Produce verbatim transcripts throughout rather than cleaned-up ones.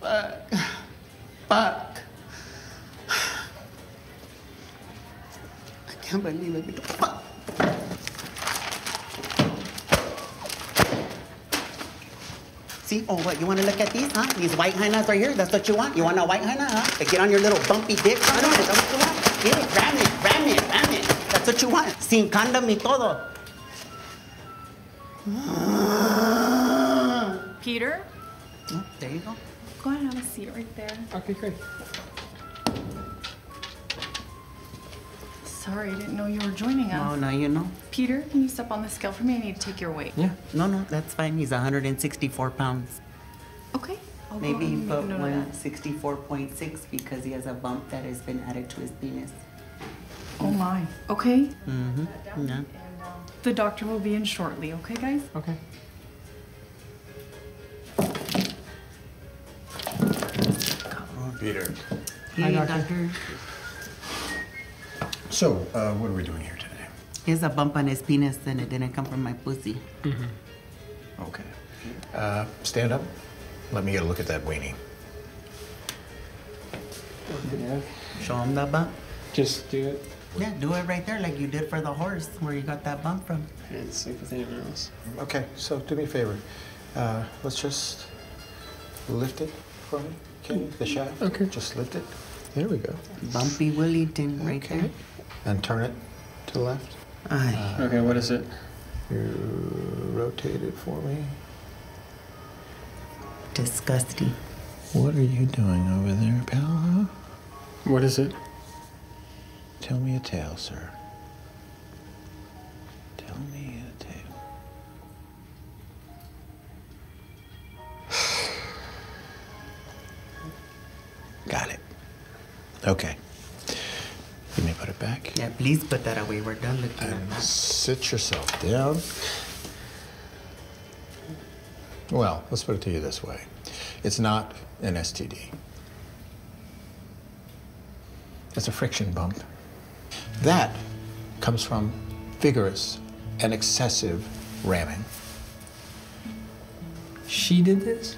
Fuck. Fuck. I can't believe it. Fuck. See, oh, what, you want to look at these, huh? These white hyenas right here, that's what you want? You want a white hyena, huh? Like, get on your little bumpy dick, huh? That's what you want? Get it, ram it, ram it, ram it. That's what you want. Sin condom y todo. Peter? Oh, there you go. Go ahead and have a seat right there. Okay, great. Sorry, I didn't know you were joining us. Oh, no, now you know. Peter, can you step on the scale for me? I need to take your weight. Yeah, no, no, that's fine. He's one hundred sixty-four pounds. Okay. I'll Maybe he put one sixty-four point six because he has a bump that has been added to his penis. Oh, my. Okay? Mm-hmm. Yeah. The doctor will be in shortly, okay, guys? Okay. Peter. Hey, Hi, Doctor. Doctor. So, uh, what are we doing here today? He has a bump on his penis and it didn't come from my pussy. Mm-hmm. Okay. Uh, stand up. Let me get a look at that weenie. Yeah. Show him that bump. Just do it. Yeah, do it right there like you did for the horse where you got that bump from. I didn't sleep with anyone else. Okay, so do me a favor. Uh, let's just lift it for me. Okay, the shaft. Okay. Just lift it. There we go. Bumpy Willington right okay. there. And turn it to the left. Aye. Uh, okay, what is it? You rotate it for me. Disgusting. What are you doing over there, pal? Huh? What is it? Tell me a tale, sir. Tell me a tale. Got it. Okay. You may put it back. Yeah, please put that away. We're done looking at that. Sit yourself down. Well, let's put it to you this way. It's not an S T D. It's a friction bump. That comes from vigorous and excessive ramming. She did this?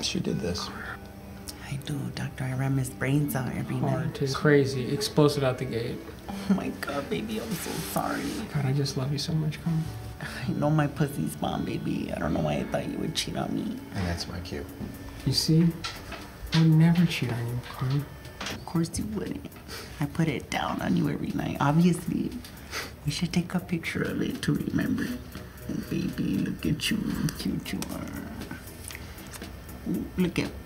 She did this. I do, Doctor. I ram his brains out every Hard night. It's crazy. Explosive out the gate. Oh my God, baby, I'm so sorry. God, I just love you so much, Carmen. I know my pussy's bomb, baby. I don't know why I thought you would cheat on me. And that's my cue. You see? I would never cheat on you, Carmen. Of course you wouldn't. I put it down on you every night, obviously. We should take a picture of it to remember. Oh, baby, look at you. Cute you are. Look at